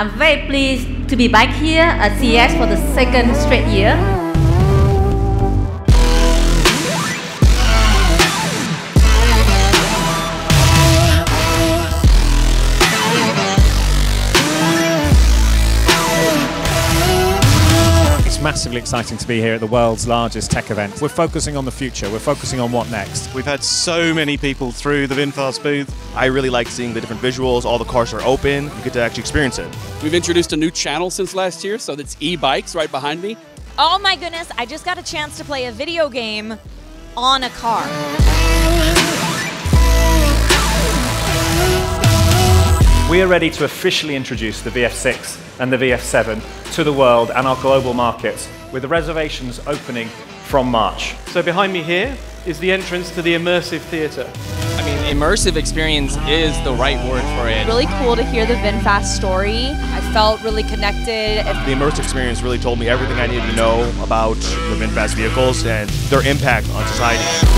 I'm very pleased to be back here at CES for the second straight year. Massively exciting to be here at the world's largest tech event. We're focusing on the future, we're focusing on what next. We've had so many people through the VinFast booth. I really like seeing the different visuals, all the cars are open, you get to actually experience it. We've introduced a new channel since last year, so that's e-bikes right behind me. Oh my goodness, I just got a chance to play a video game on a car. We are ready to officially introduce the VF6 and the VF7 to the world and our global markets, with the reservations opening from March. So behind me here is the entrance to the immersive theatre. I mean, immersive experience is the right word for it. Really cool to hear the VinFast story. I felt really connected. The immersive experience really told me everything I needed to know about the VinFast vehicles and their impact on society.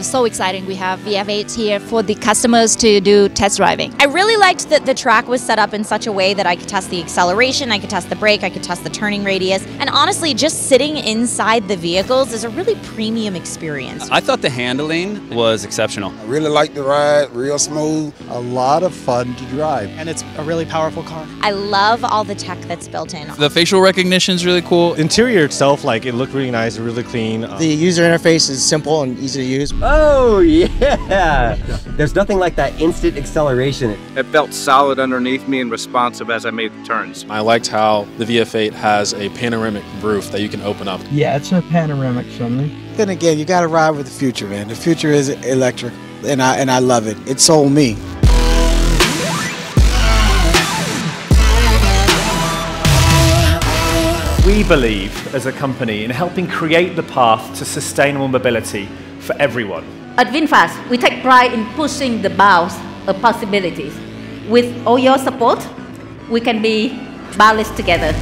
So exciting. We have VF8 here for the customers to do test driving. I really liked that the track was set up in such a way that I could test the acceleration, I could test the brake, I could test the turning radius, and honestly just sitting inside the vehicles is a really premium experience. I thought the handling was exceptional. I really liked the ride, real smooth, a lot of fun to drive. And it's a really powerful car. I love all the tech that's built in. The facial recognition is really cool. The interior itself, like, it looked really nice, really clean. The user interface is simple and easy to use. Oh yeah! There's nothing like that instant acceleration. It felt solid underneath me and responsive as I made the turns. I liked how the VF8 has a panoramic roof that you can open up. Yeah, it's a panoramic something. Then again, you gotta ride with the future, man. The future is electric, and I love it. It sold me. We believe as a company in helping create the path to sustainable mobility for everyone. At VinFast, we take pride in pushing the bounds of possibilities. With all your support, we can be boundless together.